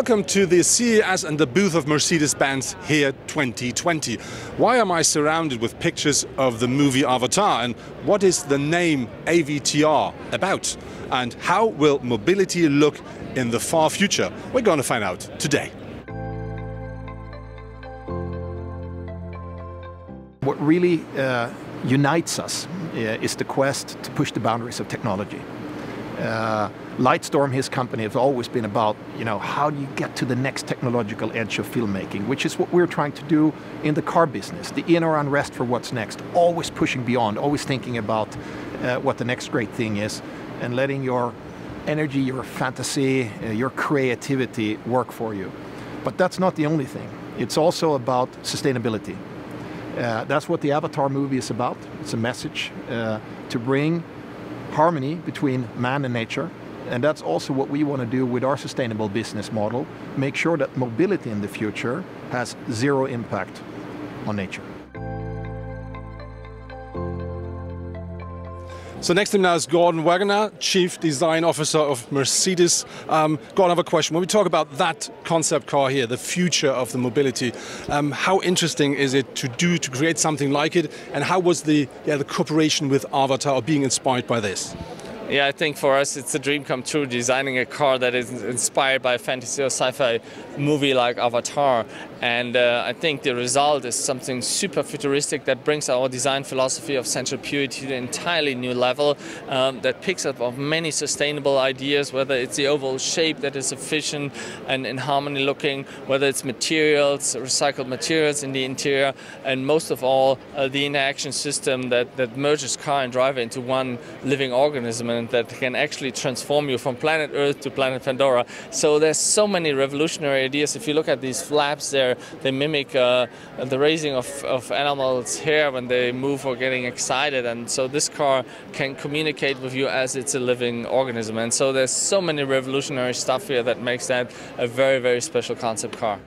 Welcome to the CES and the booth of Mercedes-Benz here 2020. Why am I surrounded with pictures of the movie Avatar, and what is the name AVTR about? And how will mobility look in the far future? We're going to find out today. What really unites us is the quest to push the boundaries of technology. Lightstorm, his company, has always been about, you know, how do you get to the next technological edge of filmmaking, which is what we're trying to do in the car business, the inner unrest for what's next, always pushing beyond, always thinking about what the next great thing is, and letting your energy, your fantasy, your creativity work for you. But that's not the only thing. It's also about sustainability. That's what the Avatar movie is about. It's a message to bring harmony between man and nature, and that's also what we want to do with our sustainable business model, make sure that mobility in the future has zero impact on nature. So next to me now is Gordon Wagener, Chief Design Officer of Mercedes. Gordon, I have a question. When we talk about that concept car here, the future of the mobility, how interesting is it to create something like it? And how was the cooperation with Avatar, or being inspired by this? Yeah, I think for us it's a dream come true, designing a car that is inspired by a fantasy or sci-fi movie like Avatar. And I think the result is something super futuristic that brings our design philosophy of sensual purity to an entirely new level, that picks up of many sustainable ideas, whether it's the overall shape that is efficient and in harmony looking, whether it's materials, recycled materials in the interior, and most of all, the interaction system that merges car and driver into one living organism, and that can actually transform you from planet Earth to planet Pandora. So there's so many revolutionary ideas. If you look at these flaps there, they mimic the raising of animals' hair when they move or getting excited, and so this car can communicate with you as it's a living organism. And so there's so many revolutionary stuff here that makes that a very, very special concept car.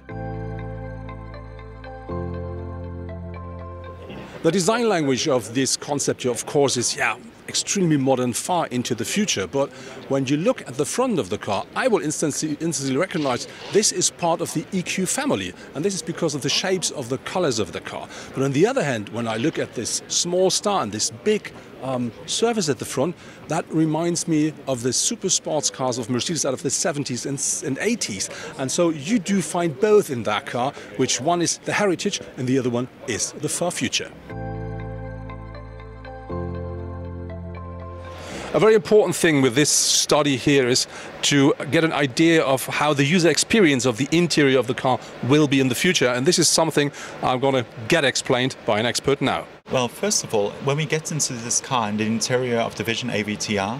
The design language of this concept, of course, is extremely modern, far into the future. But when you look at the front of the car, I will instantly recognize this is part of the EQ family. And this is because of the shapes of the colors of the car. But on the other hand, when I look at this small star and this big surface at the front, that reminds me of the super sports cars of Mercedes out of the 70s and 80s. And so you do find both in that car, which one is the heritage and the other one is the far future. A very important thing with this study here is to get an idea of how the user experience of the interior of the car will be in the future. And this is something I'm going to get explained by an expert now. Well, first of all, when we get into this car and the interior of the Vision AVTR,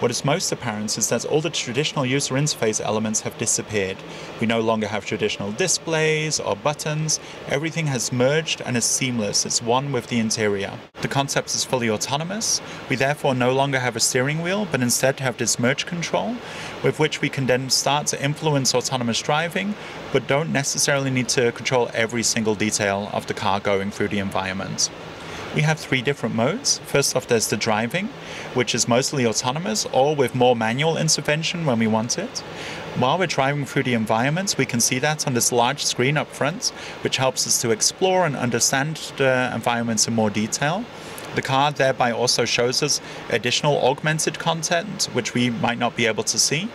what is most apparent is that all the traditional user interface elements have disappeared. We no longer have traditional displays or buttons. Everything has merged and is seamless. It's one with the interior. The concept is fully autonomous. We therefore no longer have a steering wheel, but instead have this merge control, with which we can then start to influence autonomous driving, but don't necessarily need to control every single detail of the car going through the environment. We have three different modes. First off, there's the driving, which is mostly autonomous or with more manual intervention when we want it. While we're driving through the environment, we can see that on this large screen up front, which helps us to explore and understand the environments in more detail. The car thereby also shows us additional augmented content, which we might not be able to see.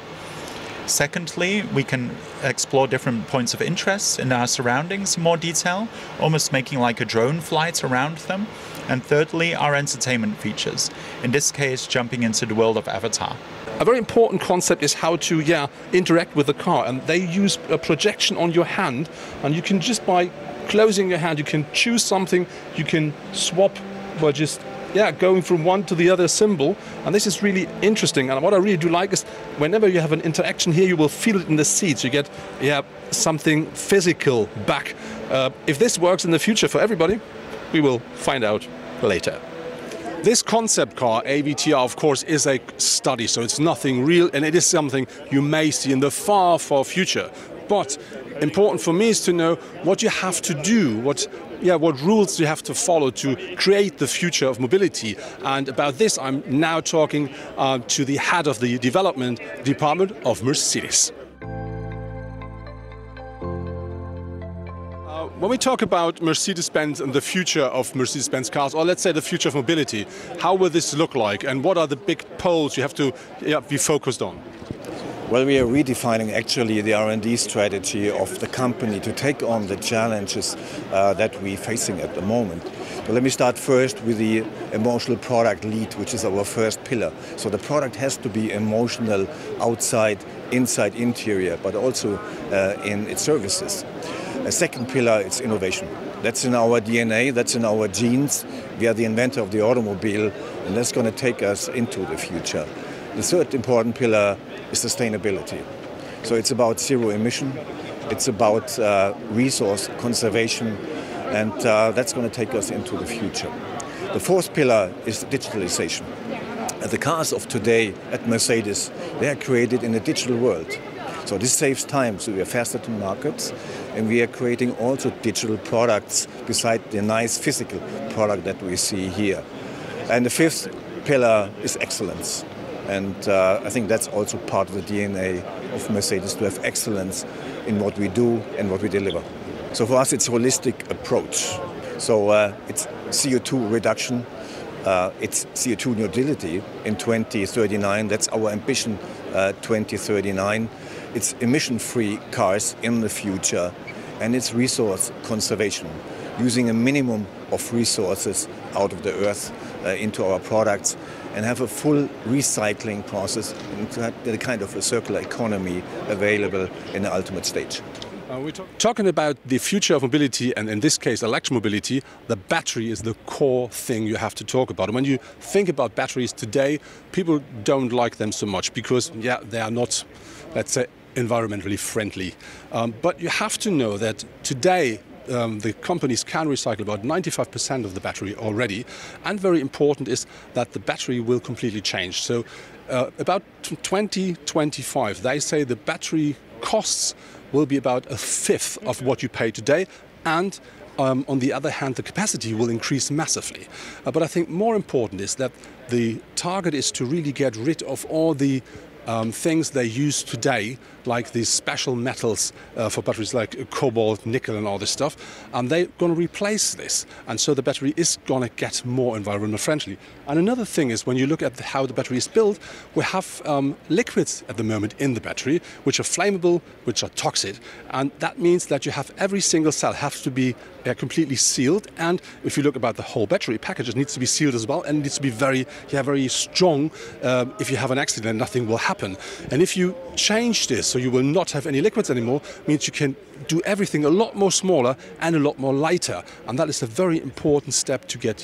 Secondly, we can explore different points of interest in our surroundings in more detail, almost making like a drone flight around them. And thirdly, our entertainment features, in this case jumping into the world of Avatar. A very important concept is how to interact with the car, and they use a projection on your hand, and you can just by closing your hand you can choose something, you can swap by just going from one to the other symbol. And this is really interesting, and what I really do like is whenever you have an interaction here, you will feel it in the seats. You get something physical back. If this works in the future for everybody, we will find out later. This concept car, AVTR, of course, is a study, so it's nothing real, and it is something you may see in the far, far future. But important for me is to know what you have to do, what rules you have to follow to create the future of mobility. And about this, I'm now talking to the head of the development department of Mercedes. When we talk about Mercedes-Benz and the future of Mercedes-Benz cars, or let's say the future of mobility, how will this look like, and what are the big poles you have to be focused on? Well, we are redefining actually the R&D strategy of the company to take on the challenges that we're facing at the moment. But let me start first with the emotional product lead, which is our first pillar. So the product has to be emotional outside, inside, interior, but also in its services. A second pillar is innovation. That's in our DNA, that's in our genes. We are the inventor of the automobile, and that's going to take us into the future. The third important pillar is sustainability. So it's about zero emission, it's about resource conservation, and that's going to take us into the future. The fourth pillar is digitalization. The cars of today at Mercedes, they are created in a digital world. So this saves time, so we are faster to markets, and we are creating also digital products beside the nice physical product that we see here. And the fifth pillar is excellence. And I think that's also part of the DNA of Mercedes, to have excellence in what we do and what we deliver. So for us, it's a holistic approach. So it's CO2 reduction, it's CO2 neutrality in 2039. That's our ambition, 2039. It's emission-free cars in the future, and it's resource conservation, using a minimum of resources out of the earth into our products, and have a full recycling process and the kind of a circular economy available in the ultimate stage. We're talking about the future of mobility, and in this case electromobility. The battery is the core thing you have to talk about. And when you think about batteries today, people don't like them so much because, yeah, they are not, let's say, environmentally friendly. But you have to know that today the companies can recycle about 95% of the battery already, and very important is that the battery will completely change. So about 2025, they say the battery costs will be about a fifth of what you pay today, and on the other hand, the capacity will increase massively. But I think more important is that the target is to really get rid of all the things they use today, like these special metals for batteries like cobalt, nickel and all this stuff, and they're going to replace this, and so the battery is going to get more environmental friendly. And another thing is, when you look at how the battery is built, we have liquids at the moment in the battery which are flammable, which are toxic, and that means that you have every single cell has to be completely sealed, and if you look about the whole battery package, it needs to be sealed as well, and it needs to be very strong. If you have an accident, nothing will happen. And if you change this, so you will not have any liquids anymore, means you can do everything a lot more smaller and a lot more lighter. And that is a very important step to get,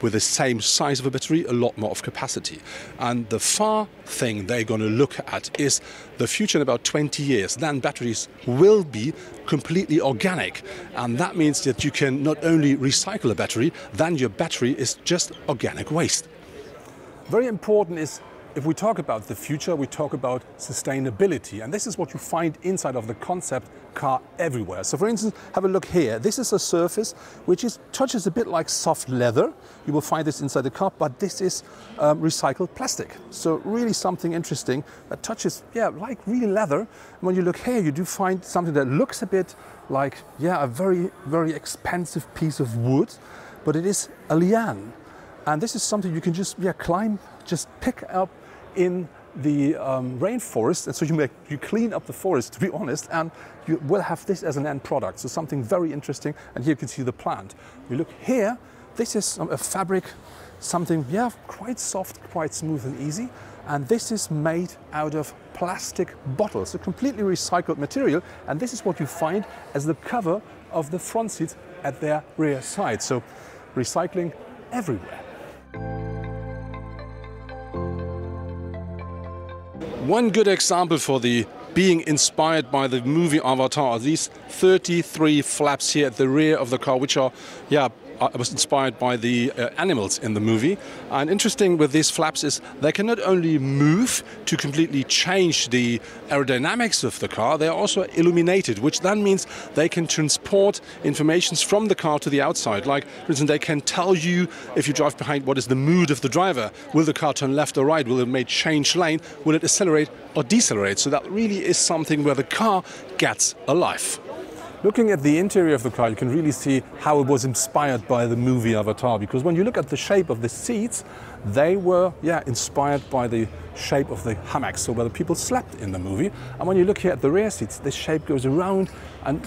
with the same size of a battery, a lot more of capacity. And the far thing they're going to look at is the future in about 20 years. Then batteries will be completely organic. And that means that you can not only recycle a battery, then your battery is just organic waste. Very important is, if we talk about the future, we talk about sustainability, and this is what you find inside of the concept car everywhere. So for instance, have a look here. This is a surface which touches a bit like soft leather. You will find this inside the car, but this is recycled plastic. So really something interesting that touches, like really leather. And when you look here, you do find something that looks a bit like, a very expensive piece of wood, but it is a liane. And this is something you can just climb, just pick up in the rainforest, and so you clean up the forest, to be honest, and you will have this as an end product. So something very interesting, and here you can see the plant. You look here, this is a fabric, something quite soft, quite smooth and easy, and this is made out of plastic bottles, a completely recycled material, and this is what you find as the cover of the front seats at their rear side. So recycling everywhere. One good example for the being inspired by the movie Avatar are these 33 flaps here at the rear of the car, which are, I was inspired by the animals in the movie. And interesting with these flaps is they can not only move to completely change the aerodynamics of the car, they are also illuminated, which then means they can transport information from the car to the outside. Like, for instance, they can tell you, if you drive behind, what is the mood of the driver. Will the car turn left or right? Will it change lane? Will it accelerate or decelerate? So that really is something where the car gets alive. Looking at the interior of the car, you can really see how it was inspired by the movie Avatar, because when you look at the shape of the seats, they were, inspired by the shape of the hammocks, so where the people slept in the movie. And when you look here at the rear seats, the shape goes around and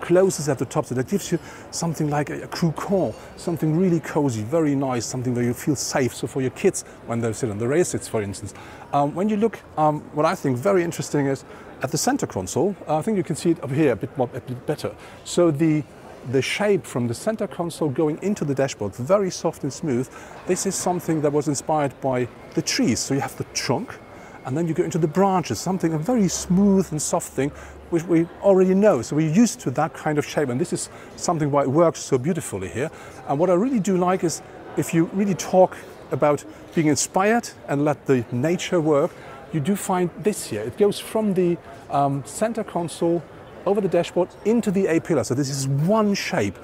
closes at the top, so that gives you something like a crew core, something really cozy, very nice, something where you feel safe. So for your kids, when they sit on the rear seats, for instance. When you look, what I think very interesting is at the center console, I think you can see it up here a bit better. So the shape from the center console going into the dashboard, very soft and smooth. This is something that was inspired by the trees. So you have the trunk, and then you go into the branches, something, a very smooth and soft thing, which we already know. So we're used to that kind of shape, and this is something why it works so beautifully here. And what I really do like is, if you really talk about being inspired and let the nature work, you do find this here. It goes from the center console over the dashboard into the A-pillar. So this is one shape.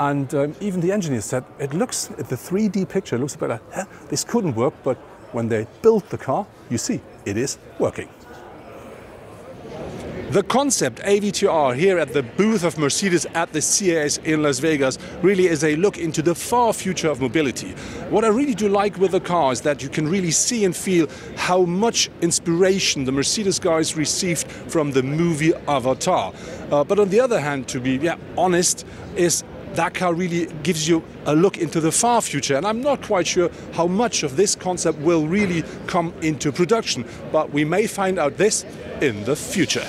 And even the engineer said, it looks, the 3D picture looks a bit like, this couldn't work, but when they built the car, you see, it is working. The concept AVTR here at the booth of Mercedes at the CES in Las Vegas really is a look into the far future of mobility. What I really do like with the car is that you can really see and feel how much inspiration the Mercedes guys received from the movie Avatar. But on the other hand, to be honest, is that car really gives you a look into the far future, and I'm not quite sure how much of this concept will really come into production, but we may find out this in the future.